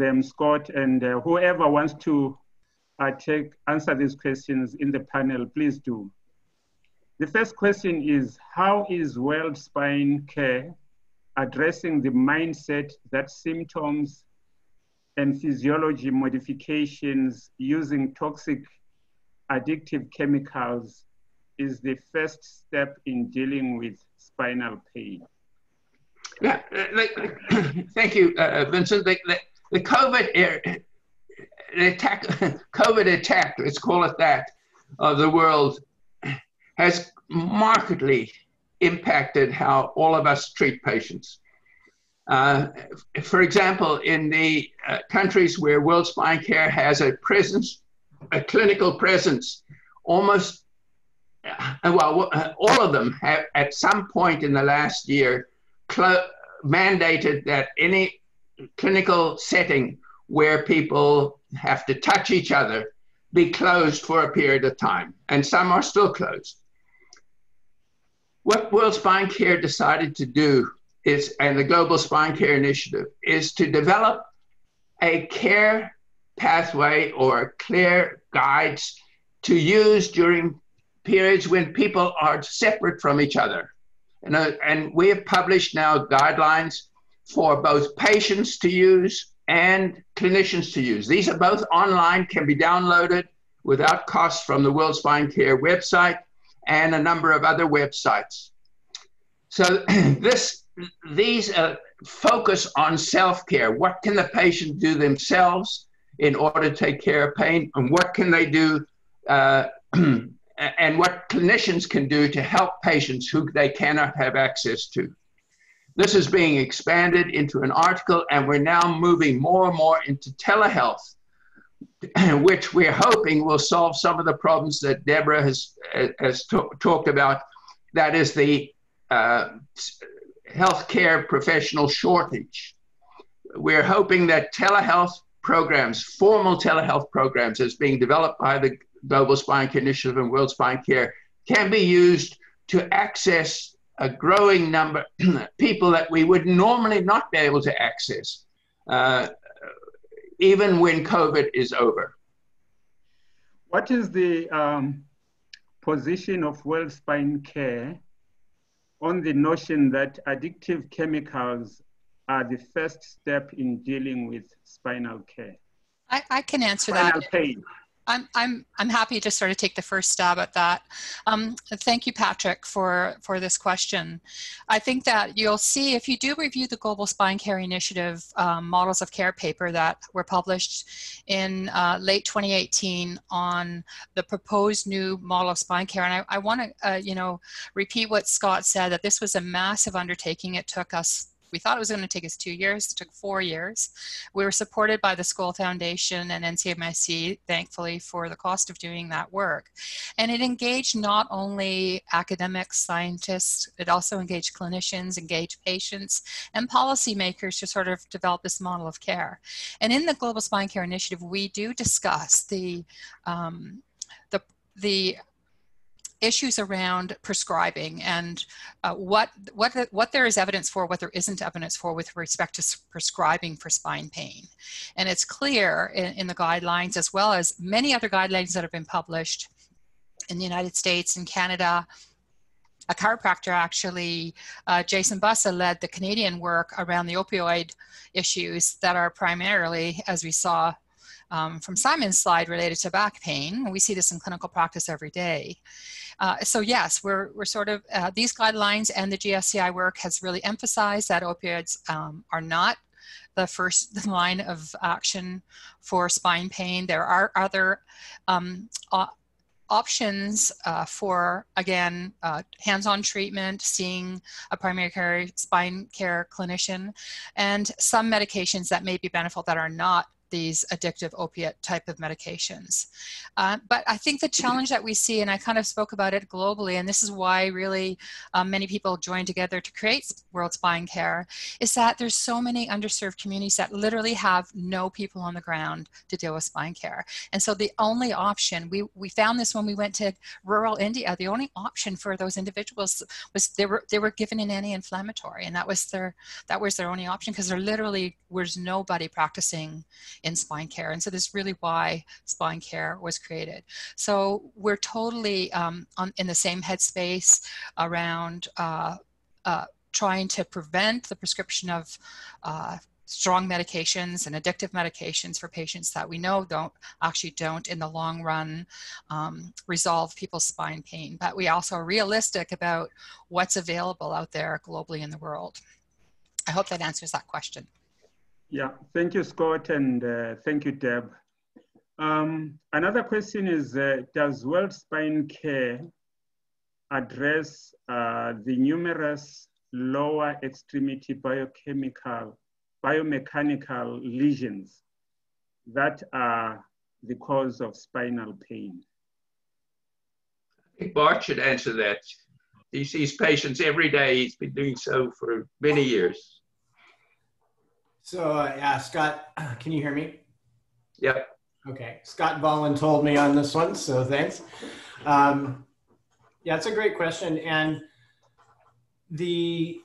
them, Scott, and uh, whoever wants to uh, take, answer these questions in the panel, please do. The first question is, how is World Spine Care addressing the mindset that symptoms and physiology modifications using toxic addictive chemicals is the first step in dealing with spinal pain. Yeah, like, thank you, uh, Vincent. The, the, the COVID era, the attack, COVID attack, let's call it that, of the world has markedly impacted how all of us treat patients. Uh, for example, in the uh, countries where World Spine Care has a presence, a clinical presence, almost, uh, well, uh, all of them have at some point in the last year mandated that any clinical setting where people have to touch each other be closed for a period of time, and some are still closed. What World Spine Care decided to do is, and the Global Spine Care Initiative, is to develop a care pathway or clear guides to use during periods when people are separate from each other. And, uh, and we have published now guidelines for both patients to use and clinicians to use. These are both online, can be downloaded without cost from the World Spine Care website and a number of other websites. So this, these uh, focus on self-care. What can the patient do themselves in order to take care of pain? And what can they do uh, and what clinicians can do to help patients who they cannot have access to. This is being expanded into an article, and we're now moving more and more into telehealth, which we're hoping will solve some of the problems that Deborah has, has talked about. That is the uh, healthcare professional shortage. We're hoping that telehealth programs, formal telehealth programs, as being developed by the Global Spine Care Initiative and World Spine Care, can be used to access a growing number of people that we would normally not be able to access, uh, even when COVID is over. What is the um, position of World Spine Care on the notion that addictive chemicals are the first step in dealing with spinal care? I, I can answer spinal that. Pain. I'm, I'm, I'm happy to sort of take the first stab at that. Um, thank you, Patrick, for, for this question. I think that you'll see, if you do review the Global Spine Care Initiative um, Models of Care paper that were published in uh, late twenty eighteen on the proposed new model of spine care. And I, I want to, uh, you know, repeat what Scott said, that this was a massive undertaking. It took us We thought it was going to take us two years. It took four years. We were supported by the Skoll Foundation and N C M I C, thankfully, for the cost of doing that work. And it engaged not only academics, scientists, it also engaged clinicians, engaged patients, and policymakers to sort of develop this model of care. And in the Global Spine Care Initiative, we do discuss the, um, the, the issues around prescribing and uh, what what what there is evidence for, what there isn't evidence for with respect to prescribing for spine pain. And it's clear in, in the guidelines, as well as many other guidelines that have been published in the United States and Canada. A chiropractor, actually, uh, Jason Busa, led the Canadian work around the opioid issues that are primarily, as we saw Um, from Simon's slide, related to back pain. We see this in clinical practice every day. Uh, so yes, we're, we're sort of, uh, these guidelines and the G S C I work has really emphasized that opioids um, are not the first line of action for spine pain. There are other um, options uh, for, again, uh, hands-on treatment, seeing a primary care spine care clinician, and some medications that may be beneficial that are not these addictive opiate type of medications. Uh, but I think the challenge that we see, and I kind of spoke about it globally, and this is why really um, many people joined together to create World Spine Care, is that there's so many underserved communities that literally have no people on the ground to deal with spine care. And so the only option, we, we found this when we went to rural India, the only option for those individuals was they were, they were given an anti-inflammatory, and that was their, that was their only option, because there literally was nobody practicing in spine care. And so this is really why spine care was created. So we're totally um, on, in the same headspace around uh, uh, trying to prevent the prescription of uh, strong medications and addictive medications for patients that we know don't actually don't in the long run um, resolve people's spine pain. But we also are realistic about what's available out there globally in the world. I hope that answers that question. Yeah, thank you, Scott, and uh, thank you, Deb. Um, another question is, uh, does World Spine Care address uh, the numerous lower extremity biochemical biomechanical lesions that are the cause of spinal pain? I think Bart should answer that. He sees patients every day. He's been doing so for many years. So uh, yeah, Scott, can you hear me? Yep. Okay, Scott Ballin told me on this one, so thanks. Um, yeah, it's a great question. And the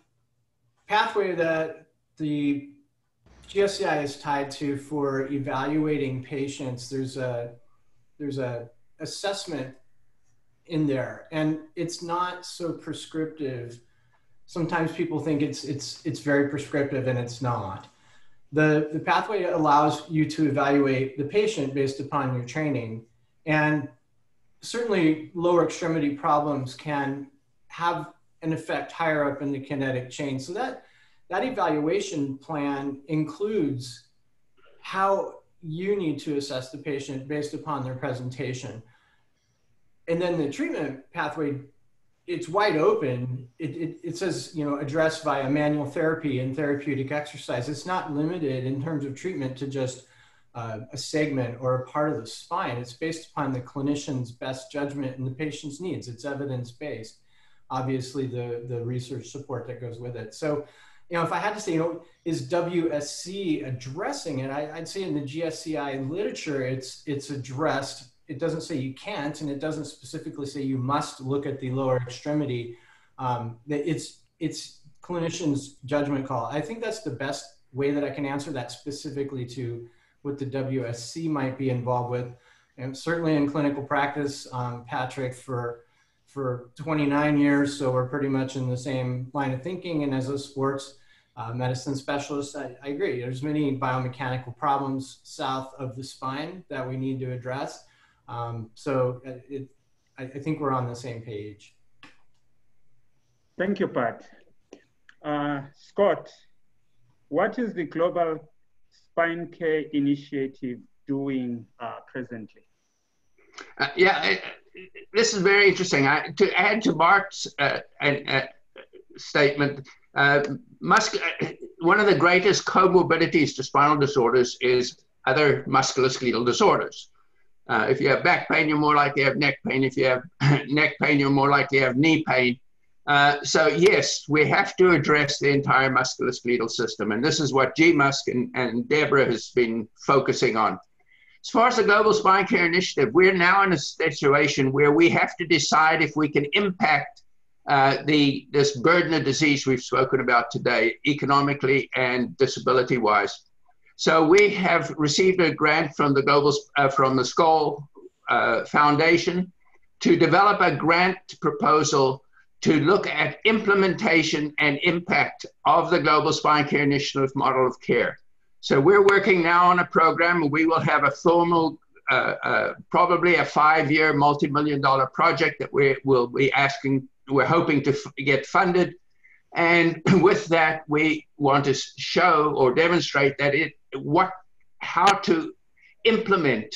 pathway that the G S E I is tied to for evaluating patients, there's a there's a assessment in there, and it's not so prescriptive. Sometimes people think it's it's it's very prescriptive, and it's not. The the pathway allows you to evaluate the patient based upon your training, and certainly lower extremity problems can have an effect higher up in the kinetic chain. So that That evaluation plan includes how you need to assess the patient based upon their presentation. And then the treatment pathway, it's wide open. It, it, it says, you know, address via manual therapy and therapeutic exercise. It's not limited in terms of treatment to just uh, a segment or a part of the spine. It's based upon the clinician's best judgment and the patient's needs. It's evidence-based, obviously the, the research support that goes with it. So, you know, if I had to say, you know, is W S C addressing it? I, I'd say in the G S C I literature, it's it's addressed. It doesn't say you can't, and it doesn't specifically say you must look at the lower extremity. Um, it's it's clinicians' judgment call. I think that's the best way that I can answer that specifically to what the W S C might be involved with, and certainly in clinical practice, um, Patrick for. for twenty-nine years, so we're pretty much in the same line of thinking. And as a sports uh, medicine specialist, I, I agree. There's many biomechanical problems south of the spine that we need to address. Um, so it, I, I think we're on the same page. Thank you, Pat. Uh, Scott, what is the Global Spine Care Initiative doing uh, presently? Uh, yeah. I, This is very interesting. I, to add to Bart's uh, uh, statement, uh, musc one of the greatest comorbidities to spinal disorders is other musculoskeletal disorders. Uh, if you have back pain, you're more likely to have neck pain. If you have neck pain, you're more likely to have knee pain. Uh, so yes, we have to address the entire musculoskeletal system, and this is what G MUSC and, and Deborah has been focusing on. As far as the Global Spine Care Initiative, we're now in a situation where we have to decide if we can impact uh, the, this burden of disease we've spoken about today, economically and disability-wise. So we have received a grant from the, Global, uh, from the Skoll uh, Foundation to develop a grant proposal to look at implementation and impact of the Global Spine Care Initiative model of care. So we're working now on a program. We will have a formal, uh, uh, probably a five-year, multi-million dollar project that we will be asking, we're hoping to f get funded. And with that, we want to show or demonstrate that it, what, how to implement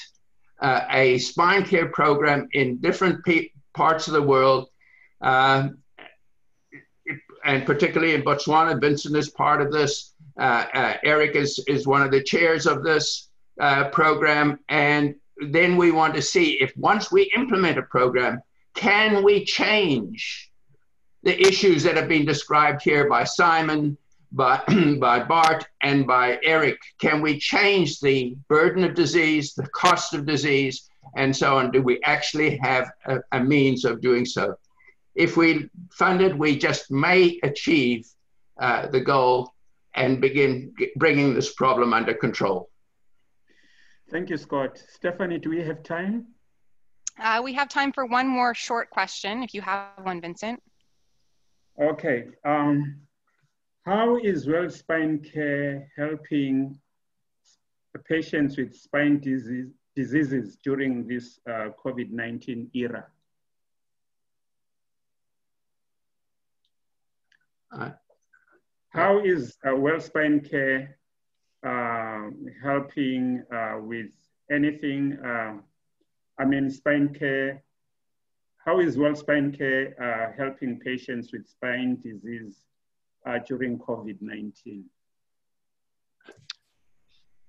uh, a spine care program in different parts of the world, uh, and particularly in Botswana. Vincent is part of this. Uh, uh, Eric is, is one of the chairs of this uh, program, and then we want to see if once we implement a program, can we change the issues that have been described here by Simon, by, by Bart, and by Eric? Can we change the burden of disease, the cost of disease, and so on? Do we actually have a, a means of doing so? If we fund it, we just may achieve uh, the goal and begin bringing this problem under control. Thank you, Scott. Stephanie, do we have time? Uh, we have time for one more short question, if you have one, Vincent. Okay. Um, How is World Spine Care helping patients with spine disease, diseases during this uh, COVID nineteen era? Uh, How is uh, World Spine Care uh, helping uh, with anything? Uh, I mean, spine care. How is World Spine Care uh, helping patients with spine disease uh, during COVID nineteen?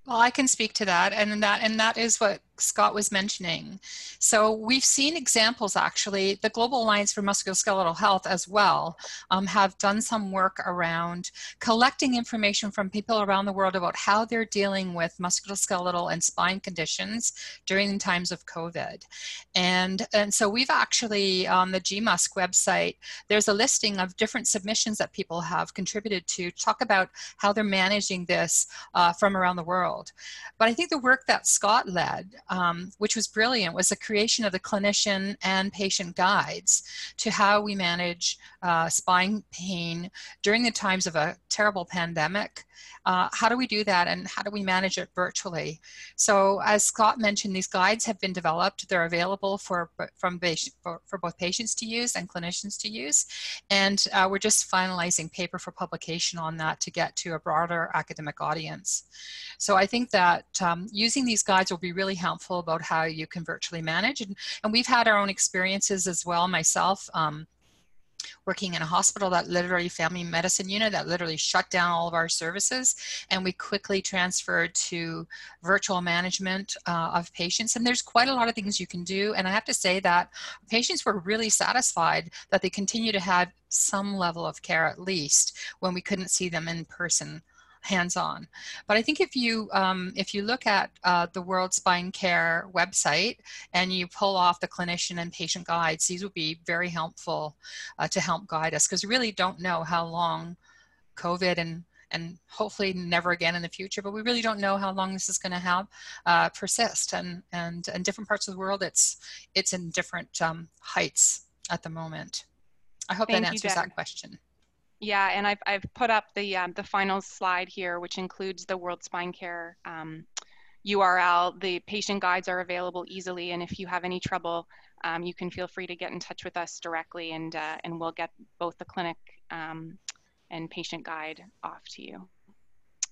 Well, I can speak to that, and that and that is what Scott was mentioning. So we've seen examples, actually. The Global Alliance for Musculoskeletal Health as well um, have done some work around collecting information from people around the world about how they're dealing with musculoskeletal and spine conditions during times of COVID. And, and so we've actually, on the G M U S C website, there's a listing of different submissions that people have contributed to talk about how they're managing this uh, from around the world. But I think the work that Scott led, um, which was brilliant, was the creation of the clinician and patient guides to how we manage uh, spine pain during the times of a terrible pandemic. Uh, how do we do that, and how do we manage it virtually? So as Scott mentioned, these guides have been developed. They're available for, from, for, for both patients to use and clinicians to use. And uh, we're just finalizing paper for publication on that to get to a broader academic audience. So I think that um, using these guides will be really helpful about how you can virtually manage. And, and we've had our own experiences as well, myself. Um, working in a hospital that literally family medicine unit that literally shut down all of our services, and we quickly transferred to virtual management uh, of patients. And there's quite a lot of things you can do, and I have to say that patients were really satisfied that they continue to have some level of care, at least when we couldn't see them in person hands-on. But I think if you um, if you look at uh, the World Spine Care website and you pull off the clinician and patient guides, these would be very helpful uh, to help guide us, because we really don't know how long COVID and and hopefully never again in the future, but we really don't know how long this is going to have uh, persist. And and in different parts of the world, it's it's in different um, heights at the moment. I hope Thank that answers you, that question. Yeah, and I've, I've put up the, um, the final slide here, which includes the World Spine Care um, U R L. The patient guides are available easily, and if you have any trouble, um, you can feel free to get in touch with us directly, and, uh, and we'll get both the clinic um, and patient guide off to you.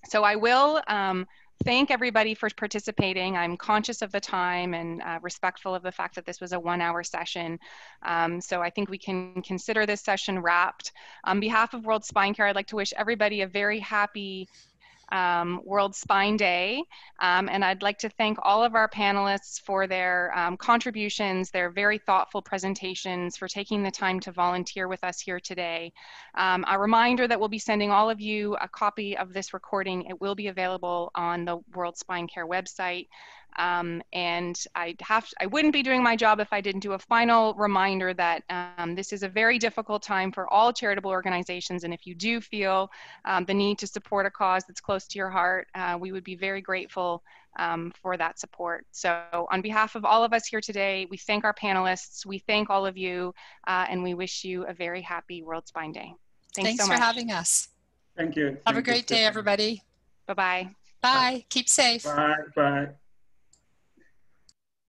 So I will um, thank everybody for participating. I'm conscious of the time and uh, respectful of the fact that this was a one-hour session. Um, so I think we can consider this session wrapped. On behalf of World Spine Care, I'd like to wish everybody a very happy um, World Spine Day. Um, and I'd like to thank all of our panelists for their um, contributions, their very thoughtful presentations, for taking the time to volunteer with us here today. Um, a reminder that we'll be sending all of you a copy of this recording. It will be available on the World Spine Care website. Um, and I'd have to, I wouldn't be doing my job if I didn't do a final reminder that um, this is a very difficult time for all charitable organizations. And if you do feel um, the need to support a cause that's close to your heart, uh, we would be very grateful Um, for that support. So on behalf of all of us here today, we thank our panelists, we thank all of you, uh, and we wish you a very happy World Spine Day. Thanks, Thanks so much. for having us. Thank you. Have thank a great you. day, everybody. Bye-bye. Bye. Bye. Keep safe. Bye. Bye.